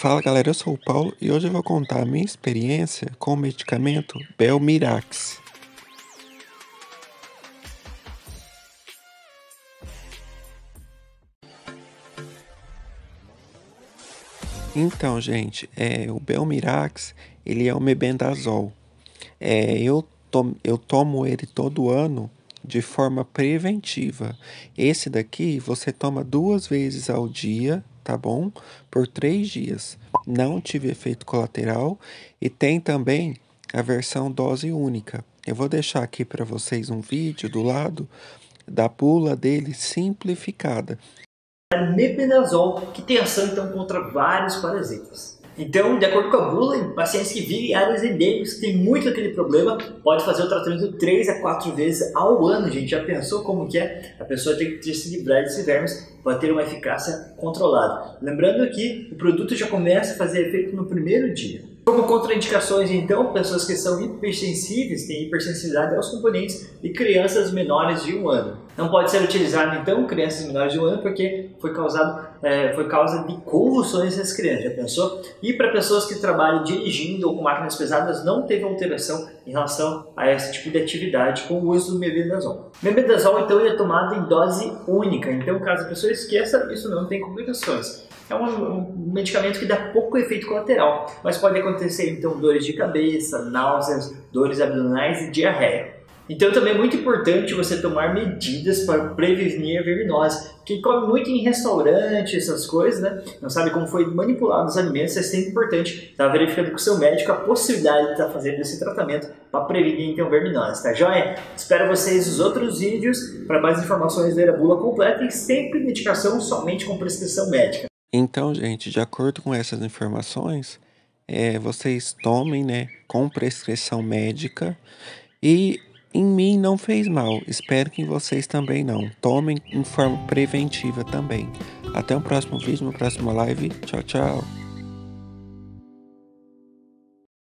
Fala galera, eu sou o Paulo e hoje eu vou contar a minha experiência com o medicamento Belmirax. Então gente, o Belmirax, ele é um Mebendazol. Eu tomo ele todo ano de forma preventiva. Esse daqui você toma 2 vezes ao dia, tá bom? Por 3 dias. Não tive efeito colateral e tem também a versão dose única. Eu vou deixar aqui para vocês um vídeo do lado da pula dele simplificada. É Mebendazol, que tem ação então contra vários parasitas. Então, de acordo com a bula, em pacientes que vivem em áreas endêmicas que tem muito aquele problema, pode fazer o tratamento 3 a 4 vezes ao ano, gente. Já pensou como que é? A pessoa tem que se livrar desses vermes para ter uma eficácia controlada. Lembrando que o produto já começa a fazer efeito no primeiro dia. Como contraindicações, então, pessoas que são hipersensíveis, têm hipersensibilidade aos componentes, e crianças menores de 1 ano. Não pode ser utilizado, então, crianças menores de 1 ano, porque foi causa de convulsões nessas crianças, já pensou? E para pessoas que trabalham dirigindo ou com máquinas pesadas, não teve alteração em relação a esse tipo de atividade com o uso do Mebendazol. Mebendazol, então, é tomado em dose única, então, caso a pessoa esqueça, isso não tem complicações. É um medicamento que dá pouco efeito colateral, mas pode acontecer então dores de cabeça, náuseas, dores abdominais e diarreia. Então também é muito importante você tomar medidas para prevenir a verminose. Quem come muito em restaurante, essas coisas, né? Não sabe como foi manipulado os alimentos, é sempre importante estar verificando com o seu médico a possibilidade de estar fazendo esse tratamento para prevenir então verminose, tá joia? Espero vocês nos outros vídeos para mais informações da bula completa e sempre medicação somente com prescrição médica. Então, gente, de acordo com essas informações, vocês tomem, né, com prescrição médica. E em mim não fez mal, espero que em vocês também não. Tomem em forma preventiva também. Até o próximo vídeo, na próxima live. Tchau, tchau.